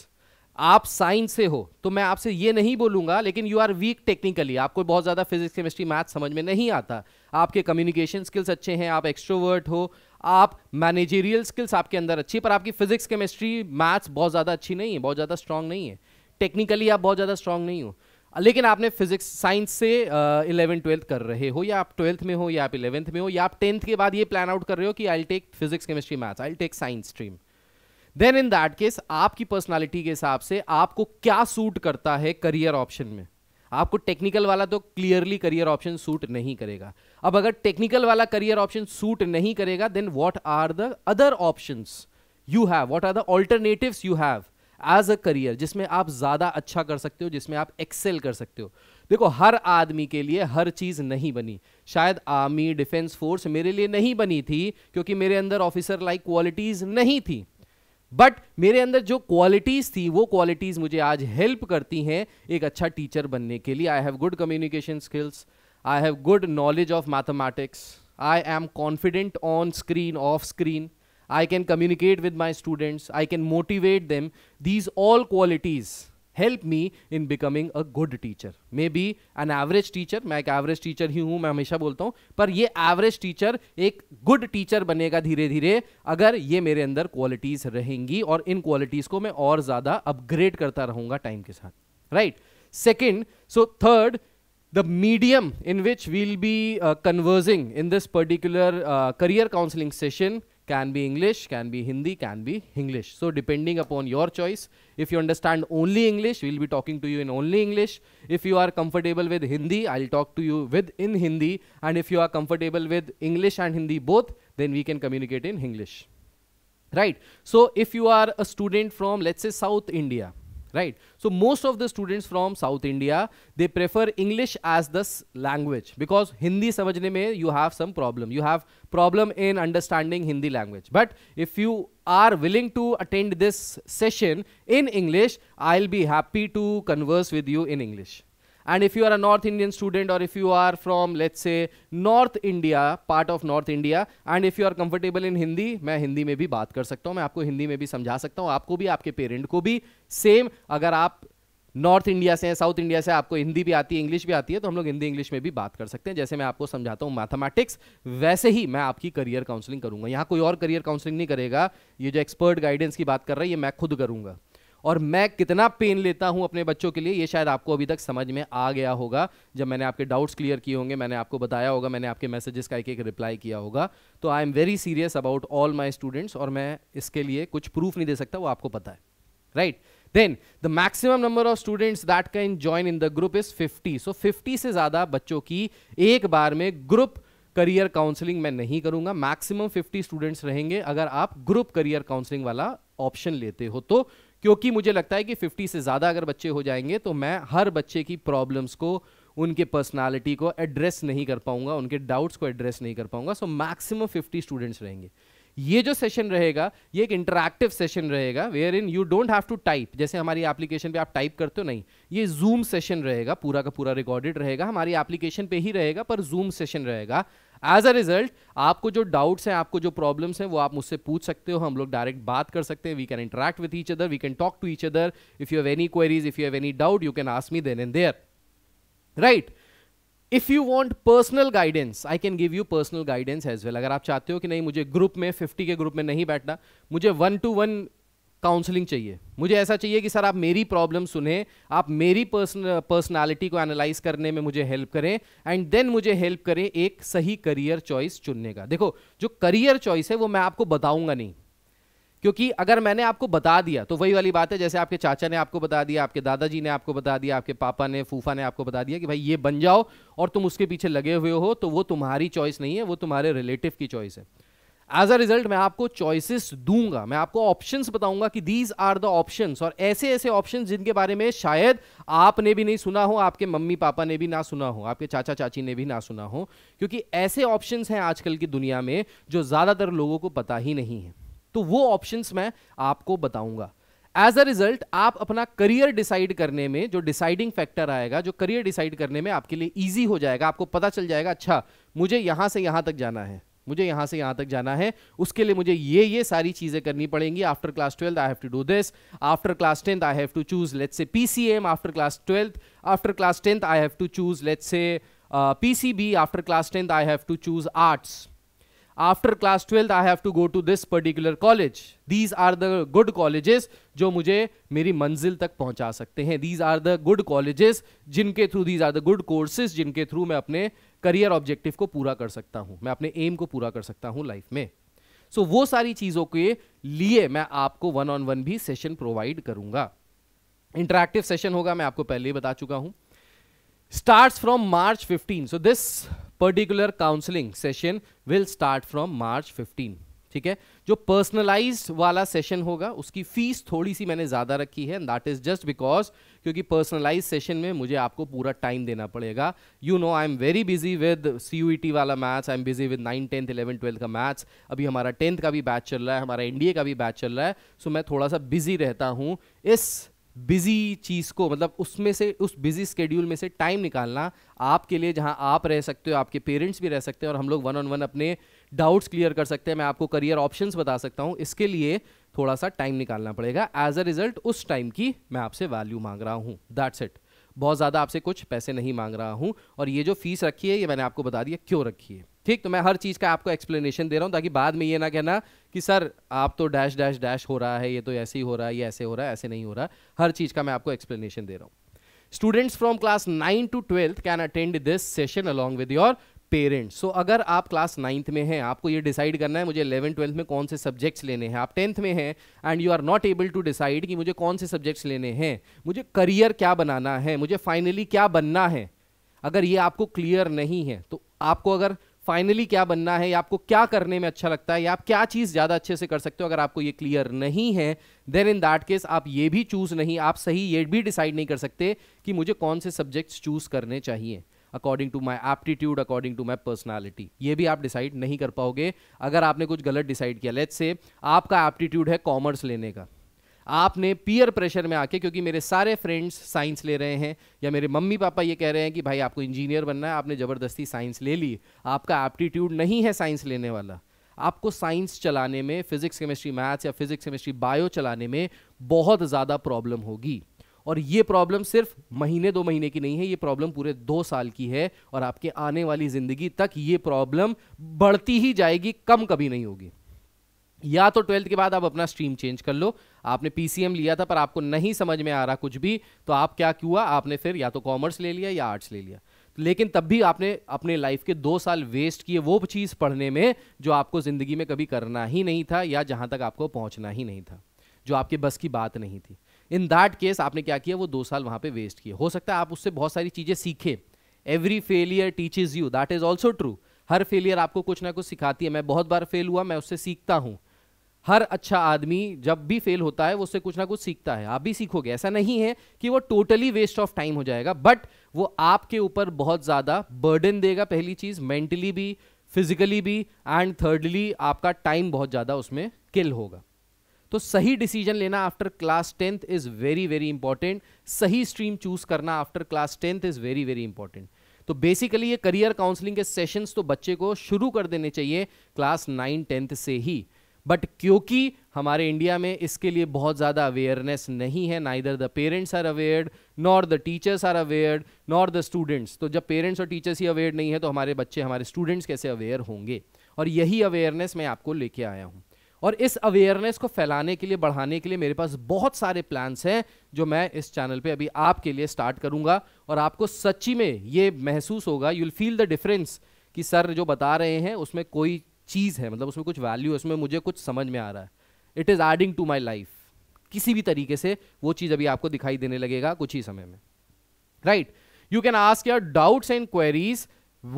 आप साइंस से हो तो मैं आपसे ये नहीं बोलूँगा, लेकिन यू आर वीक टेक्निकली, आपको बहुत ज़्यादा फिजिक्स, केमिस्ट्री, मैथ समझ में नहीं आता, आपके कम्युनिकेशन स्किल्स अच्छे हैं, आप एक्सट्रोवर्ट हो, आप मैनेजेरियल स्किल्स आपके अंदर अच्छी है, पर आपकी फिजिक्स, केमिस्ट्री, मैथ्स बहुत ज़्यादा अच्छी नहीं है, बहुत ज़्यादा स्ट्रांग नहीं है, टेक्निकली आप बहुत ज़्यादा स्ट्रांग नहीं हो, लेकिन आपने फिजिक्स साइंस से इलेवन ट्वेल्थ कर रहे हो, या आप ट्वेल्थ में हो, या आप इलेवेंथ में हो, या आप टेंथ के बाद ये प्लान आउट कर रहे हो कि I will take physics, chemistry, maths, I will take science stream, then in that case आपकी पर्सनालिटी के हिसाब से आपको क्या सूट करता है करियर ऑप्शन में. आपको टेक्निकल वाला तो क्लियरली करियर ऑप्शन सूट नहीं करेगा. अब अगर टेक्निकल वाला करियर ऑप्शन सूट नहीं करेगा, then what are the other options you have, what are the alternatives you have as a career, जिसमें आप ज़्यादा अच्छा कर सकते हो, जिसमें आप एक्सेल कर सकते हो. देखो, हर आदमी के लिए हर चीज़ नहीं बनी. शायद आर्मी, डिफेंस फोर्स मेरे लिए नहीं बनी थी क्योंकि मेरे अंदर ऑफिसर लाइक क्वालिटीज़ नहीं थी, बट मेरे अंदर जो क्वालिटीज़ थी वो क्वालिटीज़ मुझे आज हेल्प करती हैं एक अच्छा टीचर बनने के लिए. I have good communication skills, I have good knowledge of mathematics, I am confident on screen, off screen, I can communicate with my students, I can motivate them. These all qualities help me in becoming a good teacher. Maybe an average teacher, मैं एक average teacher ही हूँ, मैं हमेशा बोलता हूँ, पर ये average teacher एक good teacher बनेगा धीरे धीरे अगर ये मेरे अंदर qualities रहेंगी, और इन qualities को मैं और ज़्यादा upgrade करता रहूँगा time के साथ, right? Second, so third, the medium in which we'll be uh, conversing in this particular uh, career counseling session can be English, can be Hindi, can be English. So depending upon your choice, if you understand only English, we'll be talking to you in only English. If you are comfortable with Hindi, I'll talk to you with in Hindi. And if you are comfortable with English and Hindi both, then we can communicate in English. Right? So if you are a student from, let's say, South India, right? So most of the students from South India, they prefer English as this language because Hindi समझने में you have some problem. You have problem in understanding Hindi language. But if you are willing to attend this session in English, I'll be happy to converse with you in English. And if you are a North Indian student, or if you are from, let's say, North India, part of North India, and if you are comfortable in Hindi, मैं हिंदी में भी बात कर सकता हूँ, मैं आपको हिंदी में भी समझा सकता हूँ, आपको भी, आपके पेरेंट को भी. सेम, अगर आप नॉर्थ इंडिया से हैं, साउथ इंडिया से, आपको हिंदी भी आती है, इंग्लिश भी आती है, तो हम लोग हिंदी इंग्लिश में भी बात कर सकते हैं. जैसे मैं आपको समझाता हूँ मैथमेटिक्स, वैसे ही मैं आपकी करियर काउंसलिंग करूँगा. यहाँ कोई और करियर काउंसलिंग नहीं करेगा. ये जो एक्सपर्ट गाइडेंस की बात कर रहा है, ये मैं खुद करूँगा. और मैं कितना पेन लेता हूं अपने बच्चों के लिए, ये शायद आपको अभी तक समझ में आ गया होगा. जब मैंने आपके डाउट्स क्लियर किए होंगे, मैंने आपको बताया होगा, मैंने आपके मैसेजेस का एक एक रिप्लाई किया होगा. तो I am very serious about all my students, और मैं इसके लिए कुछ प्रूफ नहीं दे सकता, वो आपको पता है, right? Then the maximum number of students that can join in the group is fifty. So fifty से ज़्यादा बच्चों की एक बार में ग्रुप करियर काउंसलिंग मैं नहीं करूंगा. मैक्सिमम फिफ्टी स्टूडेंट्स रहेंगे अगर आप ग्रुप करियर काउंसलिंग वाला ऑप्शन लेते हो तो, क्योंकि मुझे लगता है कि फिफ्टी से ज़्यादा अगर बच्चे हो जाएंगे तो मैं हर बच्चे की प्रॉब्लम्स को, उनके पर्सनालिटी को एड्रेस नहीं कर पाऊंगा, उनके डाउट्स को एड्रेस नहीं कर पाऊंगा. सो मैक्सिमम फिफ्टी स्टूडेंट्स रहेंगे. ये जो सेशन रहेगा, ये एक इंटरैक्टिव सेशन रहेगा, where in you don't have to type. जैसे हमारी एप्लीकेशन पे आप टाइप करते हो, नहीं, ये जूम सेशन रहेगा, पूरा का पूरा रिकॉर्डेड रहेगा, हमारी एप्लीकेशन पे ही रहेगा, पर जूम सेशन रहेगा. एज अ रिजल्ट, आपको जो डाउट्स हैं, आपको जो प्रॉब्लम्स हैं, वो आप मुझसे पूछ सकते हो, हम लोग डायरेक्ट बात कर सकते हैं. We can interact with each other, we can talk to each other. If you have any queries, if you have any doubt, you can ask me then and there, right? If you want personal guidance, I can give you personal guidance as well. अगर आप चाहते हो कि नहीं, मुझे group में, fifty के group में नहीं बैठना, मुझे वन टू वन काउंसलिंग चाहिए, मुझे ऐसा चाहिए कि सर आप मेरी प्रॉब्लम सुने, आप मेरी पर्सन पर्सनालिटी को एनालाइज करने में मुझे हेल्प करें, एंड देन मुझे हेल्प करें एक सही करियर चॉइस चुनने का. देखो, जो करियर चॉइस है वो मैं आपको बताऊंगा नहीं, क्योंकि अगर मैंने आपको बता दिया तो वही वाली बात है जैसे आपके चाचा ने आपको बता दिया, आपके दादाजी ने आपको बता दिया, आपके पापा ने, फूफा ने आपको बता दिया कि भाई ये बन जाओ, और तुम उसके पीछे लगे हुए हो, तो वो तुम्हारी चॉइस नहीं है, वो तुम्हारे रिलेटिव की चॉइस है. एज अ रिजल्ट, मैं आपको चॉइसेस दूंगा, मैं आपको ऑप्शंस बताऊंगा कि दीज आर द ऑप्शंस, और ऐसे ऐसे ऑप्शंस जिनके बारे में शायद आपने भी नहीं सुना हो, आपके मम्मी पापा ने भी ना सुना हो, आपके चाचा चाची ने भी ना सुना हो, क्योंकि ऐसे ऑप्शंस हैं आजकल की दुनिया में जो ज़्यादातर लोगों को पता ही नहीं है. तो वो ऑप्शंस मैं आपको बताऊंगा. एज अ रिजल्ट, आप अपना करियर डिसाइड करने में, जो डिसाइडिंग फैक्टर आएगा, जो करियर डिसाइड करने में आपके लिए ईजी हो जाएगा. आपको पता चल जाएगा, अच्छा मुझे यहाँ से यहाँ तक जाना है, मुझे यहाँ से यहाँ तक जाना है, उसके लिए मुझे ये ये सारी चीज़ें करनी पड़ेंगी. After class twelfth I have to do this, after class tenth I have to choose let's say PCM, after class twelfth after class tenth I have to choose let's say PCB, after class tenth I have to choose arts, after class twelfth I have to go to this particular college. These are the good colleges जो मुझे मेरी मंजिल तक पहुँचा सकते हैं. These are the good colleges जिनके through, these are the good courses जिनके थ्रू मैं अपने करियर ऑब्जेक्टिव को पूरा कर सकता हूं, मैं अपने एम को पूरा कर सकता हूं लाइफ में. सो so, वो सारी चीज़ों के लिए मैं आपको वन ऑन वन भी सेशन प्रोवाइड करूंगा. इंटरैक्टिव सेशन होगा, मैं आपको पहले ही बता चुका हूं. Starts from March fifteen. So this particular counselling session will start from March fifteen. ठीक है, जो पर्सनलाइज्ड वाला सेशन होगा उसकी फीस थोड़ी सी मैंने ज़्यादा रखी है, दैट इज़ जस्ट बिकॉज क्योंकि पर्सनलाइज्ड सेशन में मुझे आपको पूरा टाइम देना पड़ेगा. You know I am very busy with C U E T वाला maths, I am busy with nine tenth eleven twelve का मैथ्स, अभी हमारा टेंथ का भी बैच चल रहा है, हमारा N D A का भी बैच चल रहा है. सो so मैं थोड़ा सा बिजी रहता हूँ. इस बिजी चीज़ को मतलब उसमें से उस बिजी स्केड्यूल में से टाइम निकालना आपके लिए, जहां आप रह सकते हो, आपके पेरेंट्स भी रह सकते हैं और हम लोग वन ऑन वन अपने डाउट्स क्लियर कर सकते हैं, मैं आपको करियर ऑप्शंस बता सकता हूं, इसके लिए थोड़ा सा टाइम निकालना पड़ेगा. एज अ रिजल्ट उस टाइम की मैं आपसे वैल्यू मांग रहा हूँ, दैट्स इट. बहुत ज़्यादा आपसे कुछ पैसे नहीं मांग रहा हूँ और ये जो फीस रखी है ये मैंने आपको बता दिया क्यों रखी है. ठीक, तो मैं हर चीज़ का आपको एक्सप्लेनेशन दे रहा हूँ ताकि बाद में ये ना कहना कि सर आप तो डैश डैश डैश हो रहा है, ये तो ऐसे ही हो रहा है, ये ऐसे हो रहा है, ऐसे नहीं हो रहा. हर चीज़ का मैं आपको एक्सप्लेनेशन दे रहा हूँ. Students from class nine to twelfth can attend this session along with your parents. So अगर आप क्लास नाइन्थ में हैं, आपको ये डिसाइड करना है मुझे इलेवन ट्वेल्थ में कौन से सब्जेक्ट्स लेने हैं, आप टेंथ में हैं and you are not able to decide कि मुझे कौन से सब्जेक्ट्स लेने हैं, मुझे करियर क्या बनाना है, मुझे फाइनली क्या बनना है, अगर ये आपको क्लियर नहीं है तो आपको अगर फाइनली क्या बनना है या आपको क्या करने में अच्छा लगता है या आप क्या चीज़ ज़्यादा अच्छे से कर सकते हो, अगर आपको ये क्लियर नहीं है देन इन दैट केस आप ये भी चूज़ नहीं, आप सही ये भी डिसाइड नहीं कर सकते कि मुझे कौन से सब्जेक्ट्स चूज़ करने चाहिए according to my aptitude, according to my personality. ये भी आप डिसाइड नहीं कर पाओगे अगर आपने कुछ गलत डिसाइड किया. लेट्स से आपका एप्टीट्यूड है कॉमर्स लेने का, आपने पीयर प्रेशर में आके, क्योंकि मेरे सारे फ्रेंड्स साइंस ले रहे हैं या मेरे मम्मी पापा ये कह रहे हैं कि भाई आपको इंजीनियर बनना है, आपने ज़बरदस्ती साइंस ले ली, आपका एप्टीट्यूड नहीं है साइंस लेने वाला. आपको साइंस चलाने में, फिजिक्स केमिस्ट्री मैथ्स या फिजिक्स केमिस्ट्री बायो चलाने में बहुत ज़्यादा प्रॉब्लम होगी और ये प्रॉब्लम सिर्फ महीने दो महीने की नहीं है, ये प्रॉब्लम पूरे दो साल की है और आपके आने वाली ज़िंदगी तक ये प्रॉब्लम बढ़ती ही जाएगी, कम कभी नहीं होगी. या तो ट्वेल्थ के बाद आप अपना स्ट्रीम चेंज कर लो, आपने पीसीएम लिया था पर आपको नहीं समझ में आ रहा कुछ भी, तो आप क्या हुआ, आपने फिर या तो कॉमर्स ले लिया या आर्ट्स ले लिया, लेकिन तब भी आपने अपने लाइफ के दो साल वेस्ट किए वो चीज़ पढ़ने में जो आपको ज़िंदगी में कभी करना ही नहीं था या जहाँ तक आपको पहुँचना ही नहीं था, जो आपके बस की बात नहीं थी. इन दैट केस आपने क्या किया, वो दो साल वहाँ पे वेस्ट किए. हो सकता है आप उससे बहुत सारी चीज़ें सीखे. Every failure teaches you, that is also true. हर फेलियर आपको कुछ ना कुछ सिखाती है. मैं बहुत बार फेल हुआ, मैं उससे सीखता हूँ. हर अच्छा आदमी जब भी फेल होता है वो उससे कुछ ना कुछ सीखता है. आप भी सीखोगे, ऐसा नहीं है कि वो टोटली वेस्ट ऑफ टाइम हो जाएगा, बट वो आपके ऊपर बहुत ज़्यादा बर्डन देगा. पहली चीज़ मेंटली भी, फिजिकली भी, एंड थर्डली आपका टाइम बहुत ज़्यादा उसमें किल होगा. तो सही डिसीजन लेना after class tenth is very very important. सही स्ट्रीम चूज करना after class tenth is very very important. तो बेसिकली ये करियर काउंसलिंग के सेशंस तो बच्चे को शुरू कर देने चाहिए क्लास नाइन टेंथ से ही, बट क्योंकि हमारे इंडिया में इसके लिए बहुत ज़्यादा अवेयरनेस नहीं है, neither the parents are aware nor the teachers are aware nor the students. तो जब पेरेंट्स और टीचर्स ही अवेयर नहीं है तो हमारे बच्चे, हमारे स्टूडेंट्स कैसे अवेयर होंगे? और यही अवेयरनेस मैं आपको लेके आया हूँ. और इस अवेयरनेस को फैलाने के लिए, बढ़ाने के लिए मेरे पास बहुत सारे प्लान्स हैं जो मैं इस चैनल पे अभी आपके लिए स्टार्ट करूंगा. और आपको सच्ची में ये महसूस होगा, you will feel the difference कि सर जो बता रहे हैं उसमें कोई चीज़ है, मतलब उसमें कुछ वैल्यू है, उसमें मुझे कुछ समझ में आ रहा है. It is adding to my life. किसी भी तरीके से वो चीज़ अभी आपको दिखाई देने लगेगा कुछ ही समय में. Right, you can ask your doubts and queries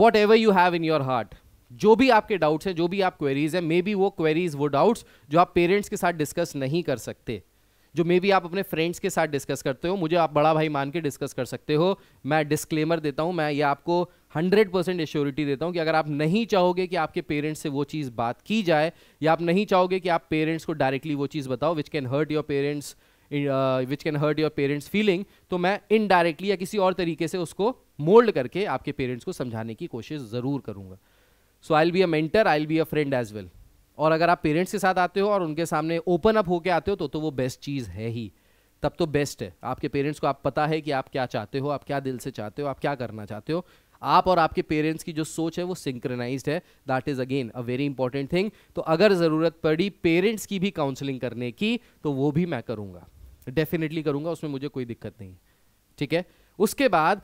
whatever you have in your heart. जो भी आपके डाउट्स हैं, जो भी आप क्वेरीज हैं, मे बी वो क्वेरीज, वो डाउट्स जो आप पेरेंट्स के साथ डिस्कस नहीं कर सकते, जो मे बी आप अपने फ्रेंड्स के साथ डिस्कस करते हो, मुझे आप बड़ा भाई मान के डिस्कस कर सकते हो. मैं डिस्क्लेमर देता हूं, मैं ये आपको हंड्रेड परसेंट एश्योरिटी देता हूं कि अगर आप नहीं चाहोगे कि आपके पेरेंट्स से वो चीज़ बात की जाए या आप नहीं चाहोगे कि आप पेरेंट्स को डायरेक्टली वो चीज़ बताओ which can hurt your parents which can hurt your parents feeling, तो मैं इनडायरेक्टली या किसी और तरीके से उसको मोल्ड करके आपके पेरेंट्स को समझाने की कोशिश ज़रूर करूँगा. So I will be a mentor, I will be a friend as well. और अगर आप पेरेंट्स के साथ आते हो और उनके सामने ओपन अप होके आते हो तो तो वो बेस्ट चीज़ है ही, तब तो बेस्ट है. आपके पेरेंट्स को आप पता है कि आप क्या चाहते हो, आप क्या दिल से चाहते हो, आप क्या करना चाहते हो. आप और आपके पेरेंट्स की जो सोच है वो सिंक्रनाइज्ड है. That is again a very important thing. तो अगर ज़रूरत पड़ी पेरेंट्स की भी काउंसलिंग करने की तो वो भी मैं करूँगा, डेफिनेटली करूँगा, उसमें मुझे कोई दिक्कत नहीं. ठीक है, उसके बाद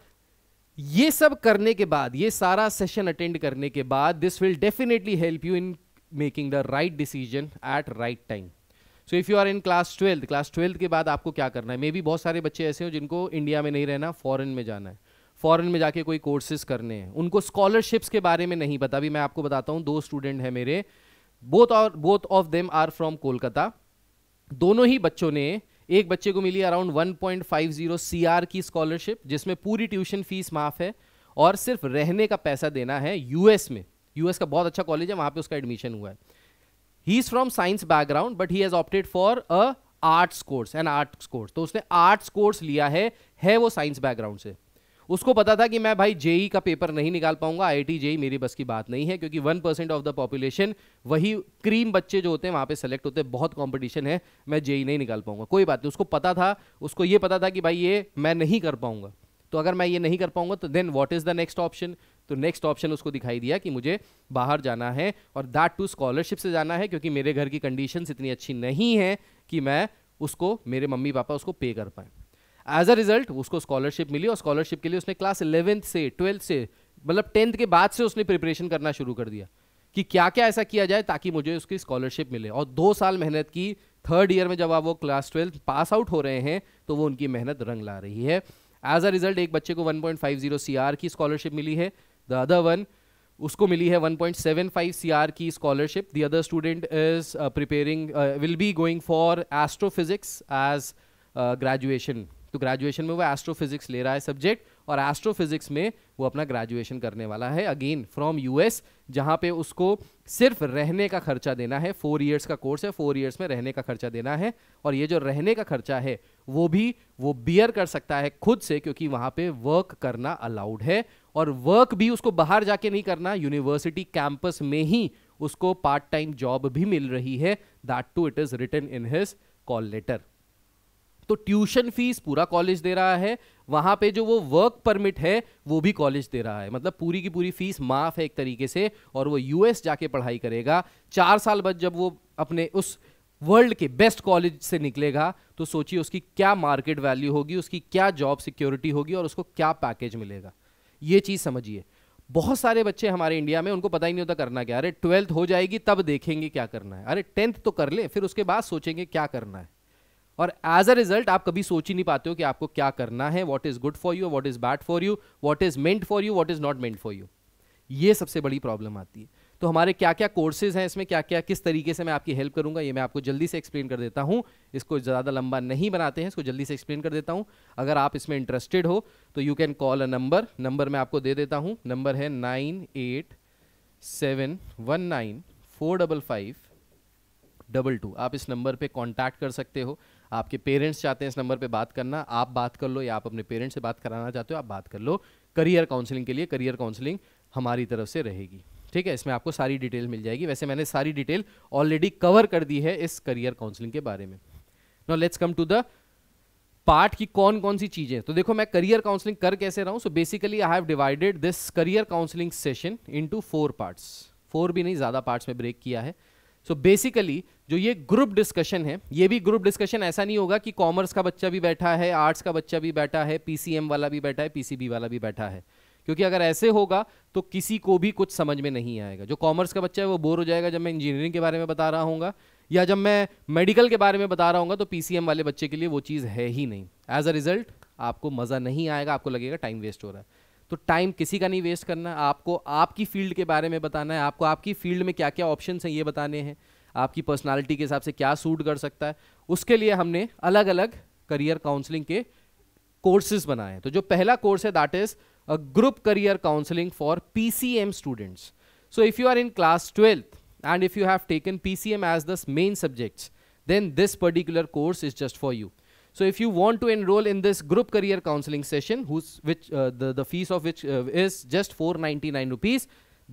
ये सब करने के बाद, ये सारा सेशन अटेंड करने के बाद, this will definitely help you in making the right decision at right time. So if you are in class twelfth, class twelfth के बाद आपको क्या करना है? मे बी बहुत सारे बच्चे ऐसे हो जिनको इंडिया में नहीं रहना, फॉरेन में जाना है. फॉरेन में जाके कोई कोर्सेज करने हैं, उनको स्कॉलरशिप्स के बारे में नहीं पता। अभी मैं आपको बताता हूँ, दो स्टूडेंट हैं मेरे, बोथ और both of them are from Kolkata. दोनों ही बच्चों ने, एक बच्चे को मिली around one point five zero CR की स्कॉलरशिप, जिसमें पूरी ट्यूशन फीस माफ है और सिर्फ रहने का पैसा देना है। यूएस में, यूएस का बहुत अच्छा कॉलेज है, वहाँ पे उसका एडमिशन हुआ है। He is from science background but he has opted for a arts course, an arts course. तो उसने आर्ट्स कोर्स लिया है, है वो साइंस बैकग्राउंड से। उसको पता था कि मैं भाई जेई का पेपर नहीं निकाल पाऊंगा, आईआईटी जेई मेरी बस की बात नहीं है, क्योंकि one percent of the population, वही क्रीम बच्चे जो होते हैं वहाँ पे सेलेक्ट होते हैं, बहुत कंपटीशन है, मैं जेई नहीं निकाल पाऊंगा। कोई बात नहीं, उसको पता था, उसको ये पता था कि भाई ये मैं नहीं कर पाऊंगा, तो अगर मैं ये नहीं कर पाऊंगा तो then what is the next option. तो नेक्स्ट ऑप्शन उसको दिखाई दिया कि मुझे बाहर जाना है और दैट टू स्कॉलरशिप से जाना है, क्योंकि मेरे घर की कंडीशंस इतनी अच्छी नहीं है कि मैं उसको, मेरे मम्मी पापा उसको पे कर पाएँ। एज अ रिजल्ट उसको स्कॉलरशिप मिली और स्कॉलरशिप के लिए उसने क्लास इलेवेंथ से, ट्वेल्थ से, मतलब टेंथ के बाद से उसने प्रिपरेशन करना शुरू कर दिया कि क्या क्या ऐसा किया जाए ताकि मुझे उसकी स्कॉलरशिप मिले। और दो साल मेहनत की, थर्ड ईयर में जब आप वो क्लास ट्वेल्थ पास आउट हो रहे हैं तो वो उनकी मेहनत रंग ला रही है। एज अ रिजल्ट एक बच्चे को one point five zero CR की स्कॉलरशिप मिली है, द अदर वन, उसको मिली है one point seven five CR की scholarship. The other student is preparing, will be going for astrophysics as graduation. तो ग्रेजुएशन में वो एस्ट्रोफिजिक्स ले रहा है सब्जेक्ट और एस्ट्रोफिजिक्स में वो अपना ग्रेजुएशन करने वाला है, अगेन फ्रॉम यूएस, जहाँ पे उसको सिर्फ रहने का खर्चा देना है। फोर इयर्स का कोर्स है, फोर इयर्स में रहने का खर्चा देना है और ये जो रहने का खर्चा है वो भी वो बियर कर सकता है खुद से, क्योंकि वहाँ पे वर्क करना अलाउड है और वर्क भी उसको बाहर जाके नहीं करना, यूनिवर्सिटी कैंपस में ही उसको पार्ट टाइम जॉब भी मिल रही है। That too it is written in his call letter. तो ट्यूशन फीस पूरा कॉलेज दे रहा है, वहां पे जो वो वर्क परमिट है वो भी कॉलेज दे रहा है, मतलब पूरी की पूरी फीस माफ है एक तरीके से। और वो यूएस जाके पढ़ाई करेगा, चार साल बाद जब वो अपने उस वर्ल्ड के बेस्ट कॉलेज से निकलेगा तो सोचिए उसकी क्या मार्केट वैल्यू होगी, उसकी क्या जॉब सिक्योरिटी होगी और उसको क्या पैकेज मिलेगा। ये चीज समझिए, बहुत सारे बच्चे हमारे इंडिया में, उनको पता ही नहीं होता करना क्या। अरे ट्वेल्थ हो जाएगी तब देखेंगे क्या करना है, अरे टेंथ तो कर ले फिर उसके बाद सोचेंगे क्या करना है। और एज अ रिजल्ट आप कभी सोच ही नहीं पाते हो कि आपको क्या करना है, what is good for you, what is bad for you, what is meant for you, what is not meant for you. ये सबसे बड़ी प्रॉब्लम आती है। तो हमारे क्या क्या कोर्सेज हैं, इसमें क्या क्या, किस तरीके से मैं आपकी हेल्प करूंगा, ये मैं आपको जल्दी से एक्सप्लेन कर देता हूं। इसको ज़्यादा लंबा नहीं बनाते हैं, इसको जल्दी से एक्सप्लेन कर देता हूं। अगर आप इसमें इंटरेस्टेड हो तो you can call a number, number मैं आपको दे देता हूँ। नंबर है nine eight seven one nine four double five double two. आप इस नंबर पे कांटेक्ट कर सकते हो। आपके पेरेंट्स चाहते हैं इस नंबर पे बात करना, आप बात कर लो, या आप अपने पेरेंट्स से बात कराना चाहते हो आप बात कर लो। करियर काउंसलिंग के लिए करियर काउंसलिंग हमारी तरफ से रहेगी, ठीक है। इसमें आपको सारी डिटेल मिल जाएगी, वैसे मैंने सारी डिटेल ऑलरेडी कवर कर दी है इस करियर काउंसलिंग के बारे में। Now let's come to the part की कौन कौन सी चीज़ें। तो देखो मैं करियर काउंसलिंग कर कैसे रहा हूँ। So basically I have divided this career counselling session into four parts, four भी नहीं ज़्यादा पार्ट्स में ब्रेक किया है। सो so बेसिकली जो ये ग्रुप डिस्कशन है, ये भी ग्रुप डिस्कशन ऐसा नहीं होगा कि कॉमर्स का बच्चा भी बैठा है, आर्ट्स का बच्चा भी बैठा है, पीसीएम वाला भी बैठा है, पीसीबी वाला भी बैठा है, क्योंकि अगर ऐसे होगा तो किसी को भी कुछ समझ में नहीं आएगा। जो कॉमर्स का बच्चा है वो बोर हो जाएगा जब मैं इंजीनियरिंग के बारे में बता रहा हूँ, या जब मैं मेडिकल के बारे में बता रहा हूँ, तो पीसीएम वाले बच्चे के लिए वो चीज़ है ही नहीं। एज अ रिजल्ट आपको मज़ा नहीं आएगा, आपको लगेगा टाइम वेस्ट हो रहा है। तो टाइम किसी का नहीं वेस्ट करना, आपको आपकी फील्ड के बारे में बताना है, आपको आपकी फील्ड में क्या क्या ऑप्शंस हैं ये बताने हैं, आपकी पर्सनालिटी के हिसाब से क्या सूट कर सकता है। उसके लिए हमने अलग अलग करियर काउंसलिंग के कोर्सेज बनाए हैं। तो जो पहला कोर्स है that is a group career counselling for PCM students. So if you are in class twelfth and if you have taken PCM as the main subjects then this particular course is just for you. So if you want to enroll in this group career counseling session, whose which uh, the the fees of which uh, is just four ninety-nine rupees,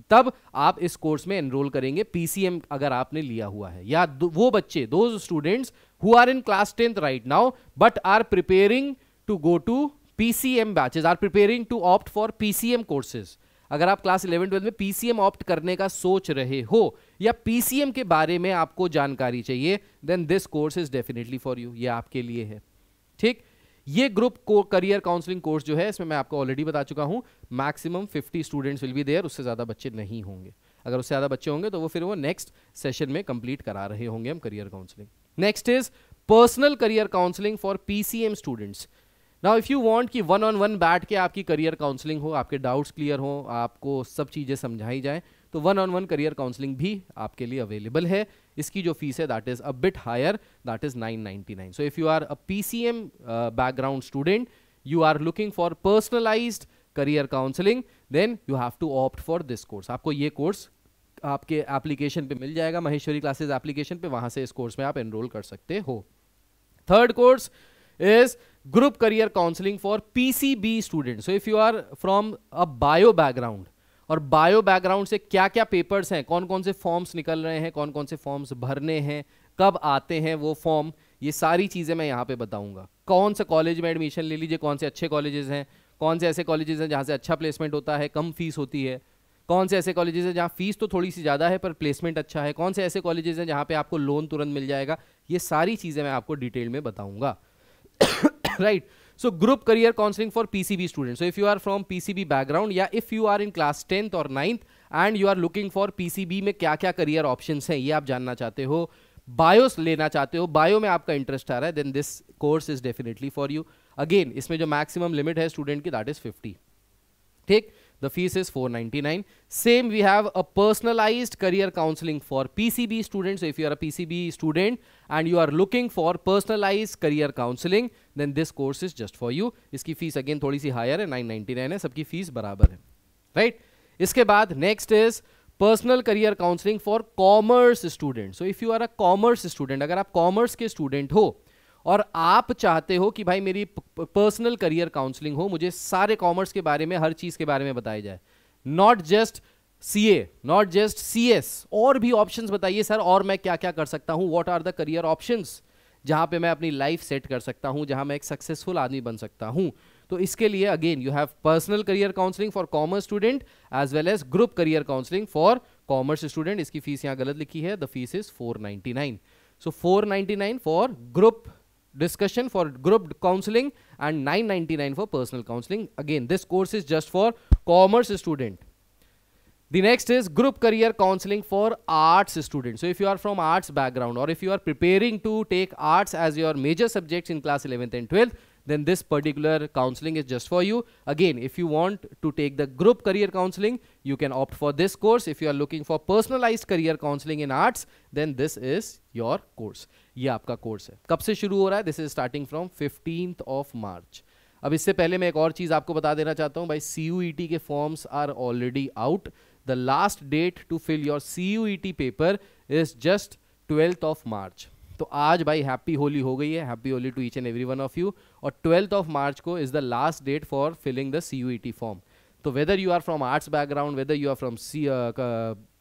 तब आप इस course में enroll करेंगे P C M अगर आपने लिया हुआ है, या वो बच्चे, those students who are in class tenth right now but are preparing to go to P C M batches, are preparing to opt for P C M courses. अगर आप क्लास इलेवन ट्वेल्थ में P C M opt करने का सोच रहे हो या P C M के बारे में आपको जानकारी चाहिए, then this course is definitely for you, ये आपके लिए है, ठीक। ये ग्रुप को करियर काउंसलिंग कोर्स जो है, इसमें मैं आपको ऑलरेडी बता चुका हूँ maximum fifty students will be there, उससे ज़्यादा बच्चे नहीं होंगे। अगर उससे ज़्यादा बच्चे होंगे तो वो फिर वो नेक्स्ट सेशन में कंप्लीट करा रहे होंगे हम career counselling. Next is personal career counselling for PCM students. Now if you want कि वन ऑन वन बैठ के आपकी करियर काउंसलिंग हो, आपके डाउट्स क्लियर हो, आपको सब चीज़ें समझाई जाएँ, तो one on one career counselling भी आपके लिए अवेलेबल है. इसकी जो फीस है that is a bit higher, that is nine ninety nine. So if you are a PCM background student, you are looking for personalised career counselling, then you have to opt for this course. आपको ये course आपके application पे मिल जाएगा, Maheshwari classes application पे, वहाँ से इस course में आप एनरोल कर सकते हो. Third course is group career counselling for PCB student. So if you are from a bio background, और बायो बैकग्राउंड से क्या क्या पेपर्स हैं, कौन कौन से फॉर्म्स निकल रहे हैं, कौन कौन से फॉर्म्स भरने हैं, कब आते हैं वो फॉर्म, ये सारी चीज़ें मैं यहाँ पे बताऊँगा. कौन से कॉलेज में एडमिशन ले लीजिए, कौन से अच्छे कॉलेजेस हैं, कौन से ऐसे कॉलेजेस हैं जहाँ से अच्छा प्लेसमेंट होता है, कम फीस होती है, कौन से ऐसे कॉलेजेस हैं जहाँ फीस तो थोड़ी सी ज़्यादा है पर प्लेसमेंट अच्छा है, कौन से ऐसे कॉलेजेस हैं जहाँ पे आपको लोन तुरंत मिल जाएगा, ये सारी चीज़ें मैं आपको डिटेल में बताऊँगा. Right. So group career counselling for PCB students. So if you are from PCB background, या if you are in class tenth और ninth and you are looking for PCB में क्या क्या करियर ऑप्शंस हैं ये आप जानना चाहते हो, बायोस लेना चाहते हो, बायो में आपका इंटरेस्ट आ रहा है, then this course is definitely for you. Again इसमें जो मैक्सिमम लिमिट है स्टूडेंट की दैट इज फिफ्टी. ठीक, the fees is four ninety nine. Same we have a personalised career counselling for PCB students. If you are a PCB student and you are looking for personalised career counselling, then this course is just for you. इसकी fees again थोड़ी सी higher है, nine ninety nine है, सबकी fees बराबर है. Right right? इसके बाद next is personal career counselling for commerce student. So if you are a commerce student, अगर आप कॉमर्स के स्टूडेंट हो और आप चाहते हो कि भाई मेरी पर्सनल करियर काउंसलिंग हो, मुझे सारे कॉमर्स के बारे में, हर चीज़ के बारे में बताया जाए, not just CA, not just CS, और भी ऑप्शंस बताइए सर, और मैं क्या क्या कर सकता हूँ, what are the career options जहाँ पे मैं अपनी लाइफ सेट कर सकता हूँ, जहाँ मैं एक सक्सेसफुल आदमी बन सकता हूँ. तो इसके लिए again you have personal career counselling for commerce student as well as group career counselling for commerce student. इसकी फीस यहाँ गलत लिखी है, the fees is four ninety nine. So four ninety nine for group discussion for group counseling and nine ninety-nine for personal counseling. Again this course is just for commerce student. The next is group career counseling for arts students. So if you are from arts background or if you are preparing to take arts as your major subjects in class eleventh and twelfth, then this particular counseling is just for you. Again if you want to take the group career counseling, you can opt for this course. If you are looking for personalized career counseling in arts, then this is your course. ये आपका course है. कब से शुरू हो रहा है? This is starting from fifteenth of March. अब इससे पहले मैं एक और चीज़ आपको बता देना चाहता हूँ भाई, C U E T के forms are already out. The last date to fill your C U E T paper is just twelfth of March. तो आज भाई हैप्पी होली हो गई है, happy Holi to each and every one of you. और twelfth of March को is the last date for filling the C U E T form. तो whether you are from arts background, whether you are from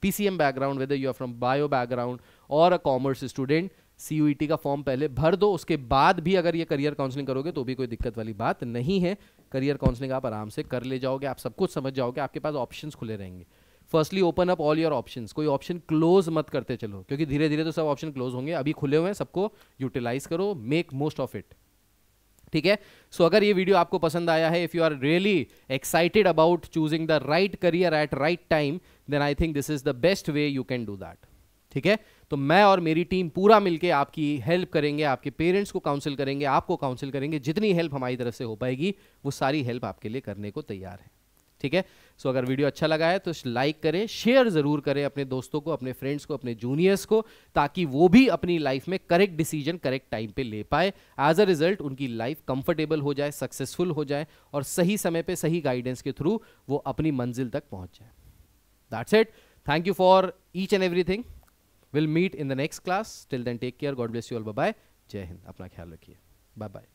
PCM background, whether you are from bio background और a commerce student, C U E T का form पहले भर दो. उसके बाद भी अगर ये करियर काउंसलिंग करोगे तो भी कोई दिक्कत वाली बात नहीं है. करियर काउंसलिंग आप आराम से कर ले जाओगे, आप सब कुछ समझ जाओगे, आपके पास ऑप्शंस खुले रहेंगे. Firstly open up all your options. कोई ऑप्शन क्लोज मत करते चलो, क्योंकि धीरे धीरे तो सब ऑप्शन क्लोज होंगे, अभी खुले हुए हैं, सबको यूटिलाइज करो, मेक मोस्ट ऑफ इट. ठीक है. सो अगर ये वीडियो आपको पसंद आया है, if you are really excited about choosing the right career at right time, then I think this is the best way you can do that. ठीक है. तो मैं और मेरी टीम पूरा मिलके आपकी हेल्प करेंगे, आपके पेरेंट्स को काउंसिल करेंगे, आपको काउंसिल करेंगे, जितनी हेल्प हमारी तरफ से हो पाएगी वो सारी हेल्प आपके लिए करने को तैयार है. ठीक है. सो अगर वीडियो अच्छा लगा है तो लाइक करें, शेयर ज़रूर करें अपने दोस्तों को, अपने फ्रेंड्स को, अपने जूनियर्स को, ताकि वो भी अपनी लाइफ में करेक्ट डिसीजन करेक्ट टाइम पे ले पाए. एज अ रिजल्ट उनकी लाइफ कंफर्टेबल हो जाए, सक्सेसफुल हो जाए और सही समय पे सही गाइडेंस के थ्रू वो अपनी मंजिल तक पहुँच जाए. That's it. Thank you for each and everything. We'll meet in the next class. Till then, take care. God bless you all. Bye-bye. Jai Hind. Apna khayal rakhiye. Bye-bye.